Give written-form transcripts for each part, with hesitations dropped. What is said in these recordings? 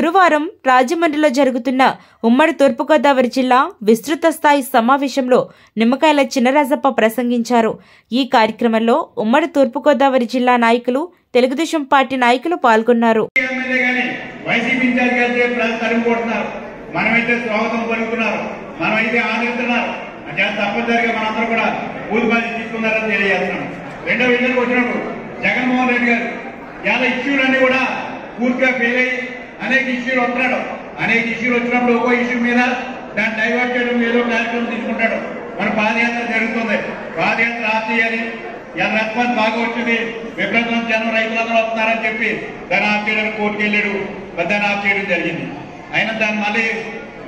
గురువారం రాజమండ్రిలో జరుగుతున్న ఉమ్మడి తూర్పుగోదావరి జిల్లా విస్తృత స్థాయి సమావేశంలో నిమ్మకాయల చినరాజప్ప ప్రసంగించారు. ఈ కార్యక్రమంలో ఉమ్మడి తూర్పుగోదావరి జిల్లా నాయకులు, తెలుగుదేశం పార్టీ నాయకులు పాల్గొన్నారు. జగన్మోహన్ రెడ్డి గారు చాలా ఇష్యూలన్నీ కూడా పూర్తిగా ఫెయిల్ అయ్యి అనేక ఇష్యూలు వస్తున్నాడు. అనేక ఇష్యూలు వచ్చినప్పుడు ఒక్కో ఇష్యూ మీద దాన్ని డైవర్ట్ చేయడం ఏదో కార్యక్రమం తీసుకుంటాడు. మన పాదయాత్ర జరుగుతుంది, పాదయాత్ర ఆఫ్ చేయాలి. ఇలా రక్తం బాగా వచ్చింది, విభ్రతం జనం రైతులందరూ వస్తున్నారని చెప్పి దాన్ని ఆఫ్ చేయడానికి కోర్టుకు వెళ్ళాడు. దాన్ని ఆఫ్ చేయడం జరిగింది. అయినా దాన్ని మళ్ళీ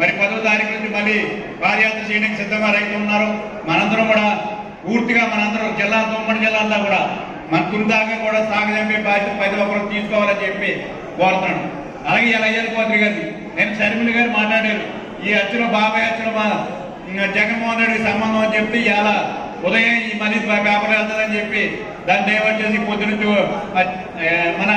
మరి 10వ తారీఖు నుంచి మళ్ళీ పాదయాత్ర చేయడానికి సిద్ధంగా రైతులు ఉన్నారు. మనందరం కూడా పూర్తిగా మనందరం జిల్లా ఉమ్మడి జిల్లా అంతా కూడా మన తుందాగా కూడా సాగజంపే బాధ్యత 10 ఒక్కరు తీసుకోవాలని చెప్పి కోరుతున్నాను. అలాగే ఇలా అయ్యాలి గారిని నేను షర్మిల గారు మాట్లాడారు. ఈ అచ్చలో బాబాయ్ అచ్చలో మా జగన్మోహన్ రెడ్డికి సంబంధం అని చెప్పి ఇలా ఉదయం ఈ మనీ పేపర్ వెళ్తుందని చెప్పి దాన్ని డైవర్ట్ చేసి పొద్దునుంచి మన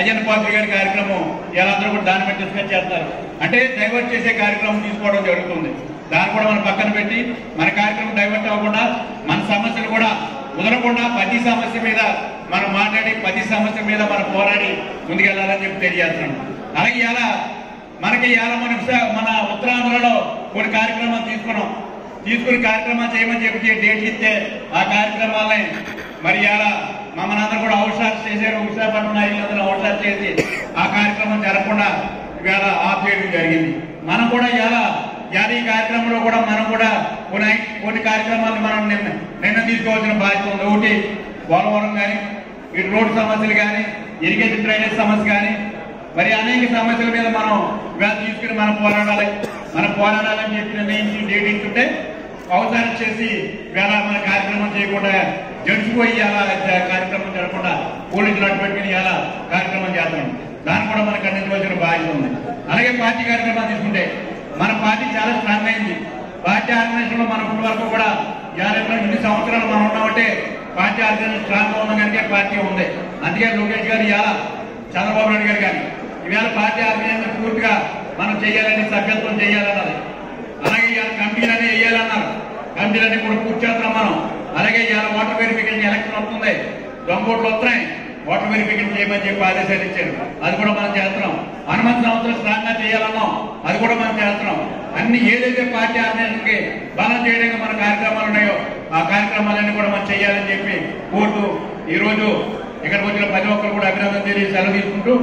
అయ్యన్న పాత్రి గారి కార్యక్రమం ఇలా అందరూ కూడా దాన్ని బట్టి డిస్కస్ చేస్తారు. అంటే డైవర్ట్ చేసే కార్యక్రమం తీసుకోవడం జరుగుతుంది. దాన్ని కూడా మనం పక్కన పెట్టి మన కార్యక్రమం డైవర్ట్ అవ్వకుండా మన సమస్యలు కూడా కుదరకుండా 10 సమస్య మీద మనం మాట్లాడి 10 సమస్య మీద మనం పోరాడి ముందుకెళ్లాలని చెప్పి తెలియజేస్తున్నాం. అలాగే ఇలా మనకి ఇలా మన ఉత్తరాంధ్రలో కొన్ని కార్యక్రమాలు తీసుకుని కార్యక్రమాలు చేయమని చెప్పి డేట్లు ఇస్తే ఆ కార్యక్రమాలని మరి ఇలా మమ్మల్ని అందరూ కూడా ఔషాలు చేశారు. ఉత్సాహపడిన వీళ్ళందరూ ఔషాలు చేసి ఆ కార్యక్రమం జరగకుండా ఇవాళ ఆఫ్ చేయడం జరిగింది. మనం కూడా ఇలా యాది ఈ కార్యక్రమంలో కూడా మనం కూడా కొన్ని కార్యక్రమాలను మనం నిర్ణయం తీసుకోవాల్సిన బాధ్యత ఉంది. ఒకటి పోలవరం కానీ, ఇటు రోడ్డు సమస్యలు కానీ, ఇరిగేషన్ డ్రైనేజ్ సమస్య కానీ, మరి అనేక సమస్యల మీద మనం ఇవాళ తీసుకుని మనం పోరాడాలని చెప్పి నిర్ణయించి డేట్ ఇస్తుంటే అవసరం చేసి ఇవాళ మన కార్యక్రమం చేయకుండా జడిచిపోయి ఇలా కార్యక్రమం జరగకుండా పోలీసులు అటువంటి ఇలా కార్యక్రమం చేస్తున్నాం. దాన్ని కూడా మనకు అందించవలసిన బాధ్యత ఉంది. అలాగే పార్టీ కార్యక్రమాలు తీసుకుంటే మన పార్టీ చాలా స్ట్రాంగ్ అయింది. పార్టీ ఆర్గనైజేషన్ లో మనం ఇప్పటి వరకు కూడా 50 సంవత్సరాలు మనం ఉన్నామంటే పార్టీ ఆర్గనైజేషన్ స్ట్రాంగ్ గా ఉన్న కనుక పార్టీ ఉంది. అందుకే లోకేష్ గారు ఇవాళ చంద్రబాబు నాయుడు గారు కానీ ఇవాళ పార్టీ ఆర్గనైజేషన్ పూర్తిగా మనం చేయాలని సభ్యత్వం చేయాలన్నది. అలాగే ఇవాళ కమిటీలన్నీ వేయాలన్నారు. కమిటీలన్నీ కూడా పూర్తి చేస్తున్నాం మనం. అలాగే ఇవాళ ఓటర్ వెరిఫికేషన్ ఎలక్షన్ వస్తుంది, దొంగోట్లు వస్తున్నాయి. ఓటర్ వెరిఫికేషన్ చేయమని చెప్పి ఆదేశాలు ఇచ్చారు. అది కూడా మనం చేస్తున్నాం. హనుమంత సంవత్సరం స్ట్రాంగ్ గా చేయాలన్నాం, అది కూడా మనం చేస్తున్నాం. అన్ని ఏదైతే పార్టీ ఆర్గనైజేషన్ కి బలం చేయడానికి మన కార్యక్రమాలు ఉన్నాయో ఆ కార్యక్రమాలన్నీ కూడా మనం చేయాలని చెప్పి కోరుతూ ఈ రోజు ఇక్కడికి వచ్చిన 10 ఒక్కరు కూడా అభినందన తెలియజేసి సెలవు తీసుకుంటూ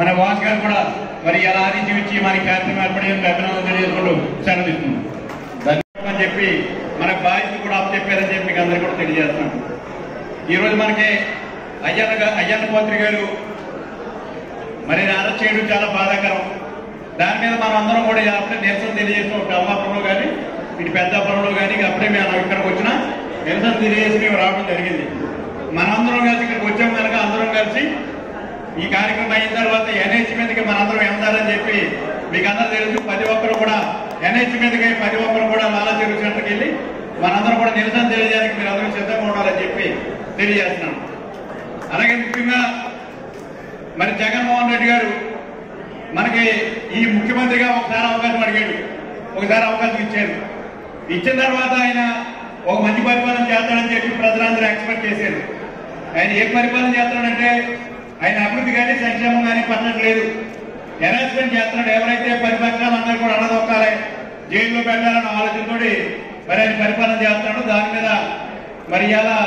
మన వాస్ గారు కూడా మరి ఎలా ఆదించి మన కార్యక్రమం ఏర్పడేందుకు అభినందన తెలియజేసుకుంటూ సెలవు తీసుకుంటాం. ధన్యవాదాలు అని చెప్పి మన బాధ్యత కూడా అప్పచెప్పారని చెప్పి మీకు అందరికీ కూడా తెలియజేస్తున్నాం. ఈ రోజు మనకి అయ్యన్న పాత్రి గారు మరి అరెస్ట్ చేయడం చాలా బాధాకరం. దాని మీద మనం అందరం కూడా అప్పుడే నిరసన తెలియజేసాం. అమ్మాపురంలో కానీ, ఇటు పెద్దాపురంలో కానీ అప్పుడే మేము ఇక్కడికి వచ్చినా నిరసన తెలియజేసి మేము రావడం జరిగింది. మనందరం కలిసి ఇక్కడికి వచ్చాం కనుక అందరం కలిసి ఈ కార్యక్రమం అయిన తర్వాత ఎన్ఐసి మీదకి మనందరం వెళ్తారని చెప్పి మీకు అందరూ తెలుసు. 10 ఒక్కరు కూడా ఎన్ఐసి మీదకి 10 ఒక్కరు కూడా లాలాచెరువు సెంటర్కి వెళ్ళి మనందరం కూడా నిరసన తెలియజేయడానికి మీరు అందరూ సిద్ధంగా ఉండాలని చెప్పి తెలియజేస్తున్నాం. అలాగే ముఖ్యంగా మరి జగన్మోహన్ రెడ్డి గారు మనకి ఈ ముఖ్యమంత్రిగా ఒకసారి అవకాశం అడిగాడు, ఒకసారి అవకాశం ఇచ్చారు. ఇచ్చిన తర్వాత ఆయన ఒక మంచి పరిపాలన చేస్తాడని చెప్పి ప్రజలందరూ ఎక్స్పెక్ట్ చేశారు. ఆయన ఏం పరిపాలన చేస్తాడంటే ఆయన అభివృద్ధి కానీ సంక్షేమం కానీ పట్టట్లేదు, హెరాస్మెంట్ చేస్తున్నాడు. ఎవరైతే పరిపక్షాలు అందరూ కూడా అడదొక్కాలి, జైల్లో పెట్టాలన్న ఆలోచనతో మరి ఆయన పరిపాలన చేస్తున్నాడు. దాని మీద మరి ఇలా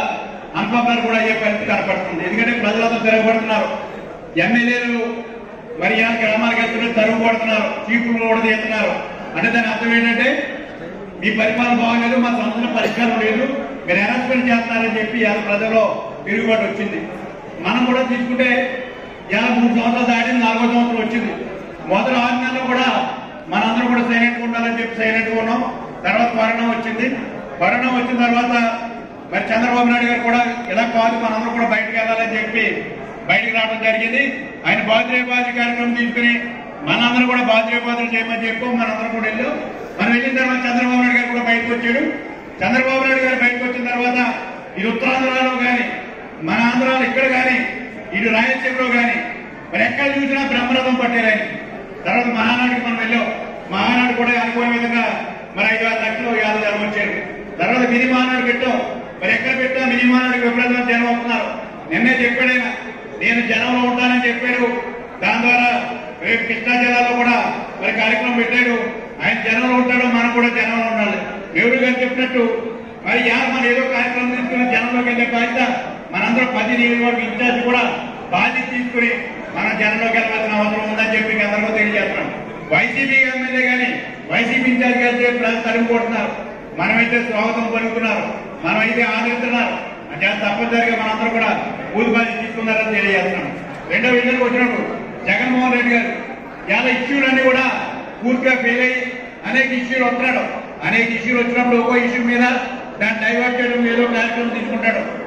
అనుభవాలు కూడా అయ్యే పరిస్థితి కనపడుతుంది. ఎందుకంటే ప్రజలతో తిరగబడుతున్నారు, ఎమ్మెల్యేలు మరి ఆ గ్రామాలకు వెళ్తున్నారు, తరుగు పడుతున్నారు, చీపులు కూడా తీస్తున్నారు. అంటే దాని అర్థం ఏంటంటే మీ పరిపాలన బాగలేదు, మా సమస్యల పరిష్కారం లేదు, మీరు హెరాస్మెంట్ చేస్తున్నారని చెప్పి ఇలా ప్రజల్లో తిరుగుబాటు వచ్చింది. మనం కూడా తీసుకుంటే ఇలా 3 సంవత్సరాలు దాటింది, 4వ సంవత్సరం వచ్చింది. మొదటి 6 నెలలు కూడా మనందరం కూడా సైలెంట్గా ఉండాలని చెప్పి సైలెంట్గా ఉన్నాం. తర్వాత కరోనా వచ్చిన తర్వాత మరి చంద్రబాబు నాయుడు గారు కూడా ఇలా కాదు మనందరం కూడా బయటకు వెళ్ళాలని చెప్పి బయటకు రావడం జరిగింది. ఆయన బాధ్రేపాది కార్యక్రమం తీసుకుని మనందరూ కూడా బాధ్రేపాదులు చేయమని చెప్పి మనందరం కూడా వెళ్ళాం. మనం వెళ్ళిన తర్వాత చంద్రబాబు నాయుడు గారు కూడా బయటకు వచ్చాడు. చంద్రబాబు నాయుడు గారు బయటకు వచ్చిన తర్వాత ఇటు ఉత్తరాంధ్రలో కానీ, మన ఆంధ్రాలో ఇక్కడ కానీ, ఇటు రాయలసీమలో కానీ మరి ఎక్కడ చూసినా బ్రహ్మరథం పట్టేదాన్ని తర్వాత మహానాడికి మనం వెళ్ళాం. మహానాడు కూడా అనుకోని విధంగా మరి 5-6 లక్షలు 50,000 వచ్చారు. తర్వాత మినీ మహానాడు పెట్టాం. మరి ఎక్కడ పెట్టా మినీ మహానాడికి విపరీతంగా జనం అవుతున్నారు. నిన్నే చెప్పాడు ఆయన, నేను జనంలో ఉంటానని చెప్పాడు. దాని ద్వారా రేపు కృష్ణా జిల్లాలో కూడా మరి కార్యక్రమం పెట్టాడు. ఆయన జనంలో ఉంటాడు, మనం కూడా జనంలో ఉండాలి. దేవుడు గారు చెప్పినట్టు మరి మనం ఏదో కార్యక్రమం తీసుకుని జనంలోకి వెళ్ళే బాధ్యత మనందరం 10 నియోజకవర్గ ఇన్ఛార్జ్ కూడా బాధ్యత తీసుకుని మనం జనంలోకి వెళ్ళవలసిన అవసరం ఉందని చెప్పి మీకు అందరూ తెలియజేస్తున్నాం. వైసీపీ ఎమ్మెల్యే కానీ వైసీపీ ఇన్ఛార్జ్ అయితే తరిగిపోతున్నారు, మనమైతే స్వాగతం పలుకుతున్నారు, మనమైతే ఆదరిస్తున్నారు. అంటే తప్పనిసరిగా మనందరూ కూడా పూర్తి బాధ్యత తీసుకున్నారని తెలియజేస్తున్నాం. రెండో విషయానికి వచ్చినప్పుడు జగన్మోహన్ రెడ్డి గారు చాలా ఇష్యూలన్నీ కూడా పూర్తిగా ఫెయిల్ అయ్యి అనేక ఇష్యూలు వస్తున్నాడు. అనేక ఇష్యూలు వచ్చినప్పుడు ఒక్కో ఇష్యూ మీద దాన్ని డైవర్ట్ చేయడం ఏదో కార్యక్రమం తీసుకుంటాడు.